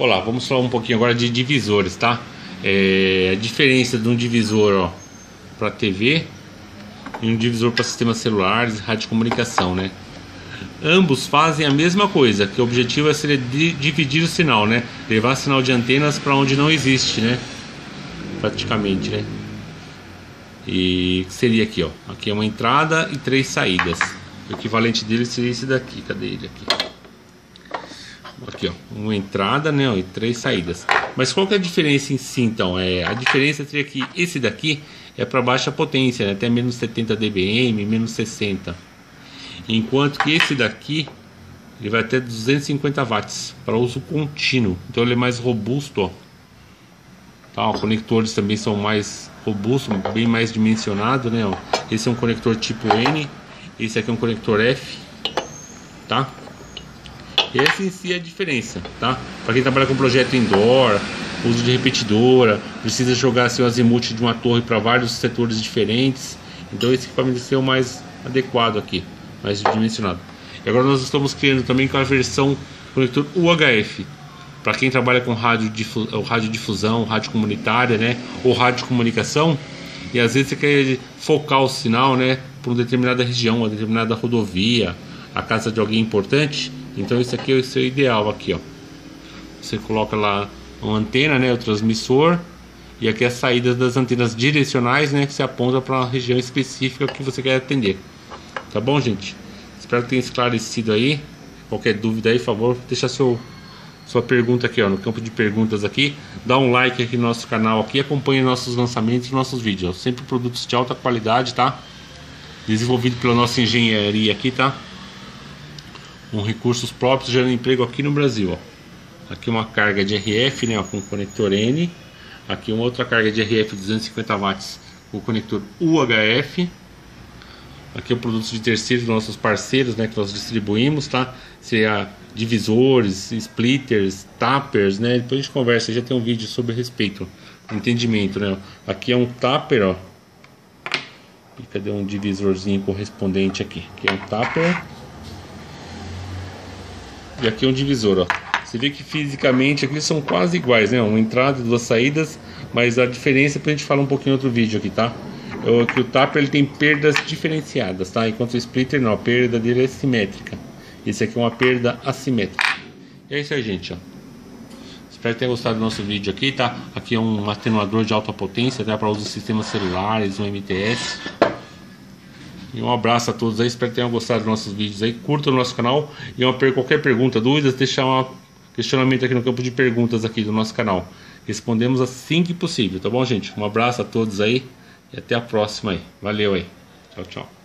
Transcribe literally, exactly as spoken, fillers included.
Olá, vamos falar um pouquinho agora de divisores, tá? É, a diferença de um divisor para T V e um divisor para sistemas celulares e radiocomunicação, né? Ambos fazem a mesma coisa, que o objetivo é ser dividir o sinal, né? Levar sinal de antenas para onde não existe, né? Praticamente, né? E seria aqui, ó. Aqui é uma entrada e três saídas. O equivalente dele seria esse daqui. Cadê ele aqui? Aqui, ó, uma entrada, né, ó, e três saídas. Mas qual que é a diferença em si, então? É, a diferença seria que esse daqui é para baixa potência, né, até menos setenta dBm, menos sessenta. Enquanto que esse daqui, ele vai até duzentos e cinquenta watts, para uso contínuo. Então ele é mais robusto, ó. Tá, os conectores também são mais robustos, bem mais dimensionado, né, ó. Esse é um conector tipo N, esse aqui é um conector F, tá? Essa em si é a diferença, tá? Para quem trabalha com projeto indoor, uso de repetidora, precisa jogar assim, o azimuth de uma torre para vários setores diferentes. Então esse equipamento é o mais adequado aqui, mais dimensionado. E agora nós estamos criando também com a versão conector U H F. Para quem trabalha com radiodifusão, radiodifusão, rádio comunitária, né? Ou radiocomunicação. E às vezes você quer focar o sinal, né? Para uma determinada região, uma determinada rodovia, a casa de alguém importante. Então isso aqui é o seu ideal aqui, ó. Você coloca lá uma antena, né, o transmissor, e aqui as saídas das antenas direcionais, né, que se aponta para uma região específica que você quer atender. Tá bom, gente? Espero que tenha esclarecido aí. Qualquer dúvida aí, por favor, deixa seu sua pergunta aqui, ó, no campo de perguntas aqui. Dá um like aqui no nosso canal aqui, acompanha nossos lançamentos, nossos vídeos, ó. Sempre produtos de alta qualidade, tá? Desenvolvido pela nossa engenharia aqui, tá? Com recursos próprios, gerando emprego aqui no Brasil, ó. Aqui uma carga de R F, né, ó, com conector N. Aqui uma outra carga de R F duzentos e cinquenta watts com conector U H F. Aqui é o produto de terceiros, nossos parceiros, né, que nós distribuímos, tá? Seria divisores, splitters, tappers, né? Depois a gente conversa, já tem um vídeo sobre respeito, entendimento, né? Aqui é um tapper, ó. E cadê um divisorzinho correspondente aqui? Aqui é um tapper. E aqui é um divisor, ó. Você vê que fisicamente aqui são quase iguais, né? Uma entrada, duas saídas, mas a diferença é pra gente falar um pouquinho em outro vídeo aqui, tá? É que o tapper ele tem perdas diferenciadas, tá? Enquanto o splitter não, a perda dele é simétrica. Esse aqui é uma perda assimétrica. E é isso aí, gente, ó. Espero que tenha gostado do nosso vídeo aqui, tá? Aqui é um atenuador de alta potência, tá? Para uso de sistemas celulares, um M T S. E um abraço a todos aí, espero que tenham gostado dos nossos vídeos aí. Curtam o nosso canal e uma, qualquer pergunta, dúvidas, deixar um questionamento aqui no campo de perguntas aqui do nosso canal. Respondemos assim que possível, tá bom, gente? Um abraço a todos aí e até a próxima aí. Valeu aí. Tchau, tchau.